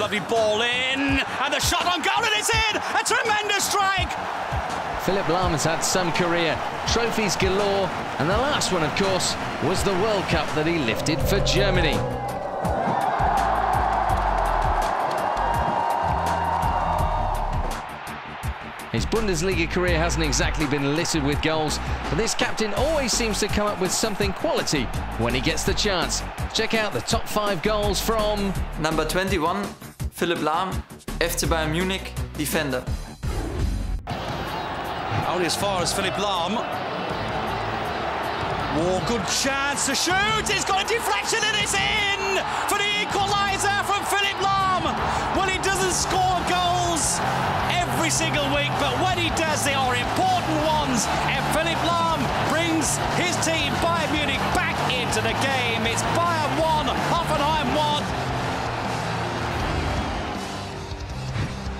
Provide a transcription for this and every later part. Lovely ball in, and the shot on goal, and it's in! A tremendous strike! Philipp Lahm has had some career, trophies galore, and the last one, of course, was the World Cup that he lifted for Germany. His Bundesliga career hasn't exactly been littered with goals, but this captain always seems to come up with something quality when he gets the chance. Check out the top 5 goals from... Number 21, Philipp Lahm, FC Bayern Munich, defender. Only as far as Philipp Lahm. Oh, good chance to shoot! He's got a deflection and it's in! For the equaliser from Philipp Lahm! Well, he doesn't score goals every single week, but when he does, they are important ones. And Philipp Lahm brings his team, Bayern Munich, back into the game. It's Bayern 1, Hoffenheim 1.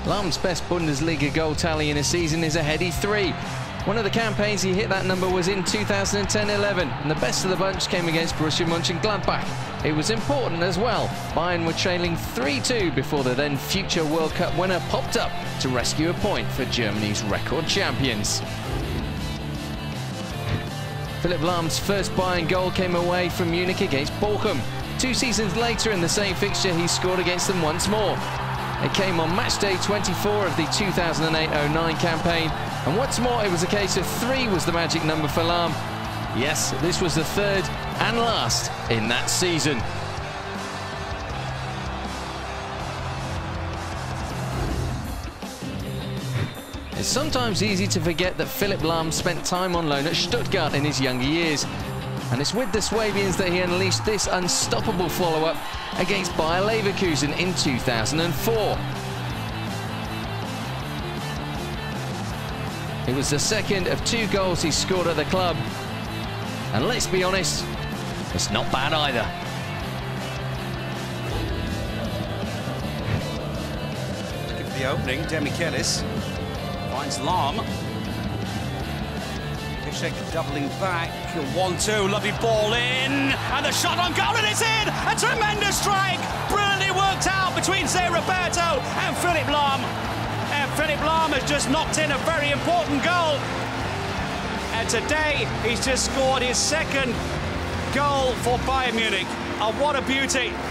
Lahm's best Bundesliga goal tally in a season is a heady 3. One of the campaigns he hit that number was in 2010-11, and the best of the bunch came against Borussia Mönchengladbach. It was important as well. Bayern were trailing 3-2 before the then future World Cup winner popped up to rescue a point for Germany's record champions. Philipp Lahm's first Bayern goal came away from Munich against Bochum. 2 seasons later in the same fixture, he scored against them once more. It came on matchday 24 of the 2008-09 campaign, and once more it was a case of 3 was the magic number for Lahm. Yes, this was the 3rd and last in that season. It's sometimes easy to forget that Philipp Lahm spent time on loan at Stuttgart in his younger years, and it's with the Swabians that he unleashed this unstoppable follow-up against Bayer Leverkusen in 2004. It was the 2nd of 2 goals he scored at the club. And let's be honest, it's not bad either. Look at the opening, Demichelis finds Lahm. Doubling back, 1-2, lovely ball in, and the shot on goal, and it's in! A tremendous strike, brilliantly worked out between Roberto and Philipp Lahm. And Philipp Lahm has just knocked in a very important goal. And today, he's just scored his 2nd goal for Bayern Munich. And what a beauty!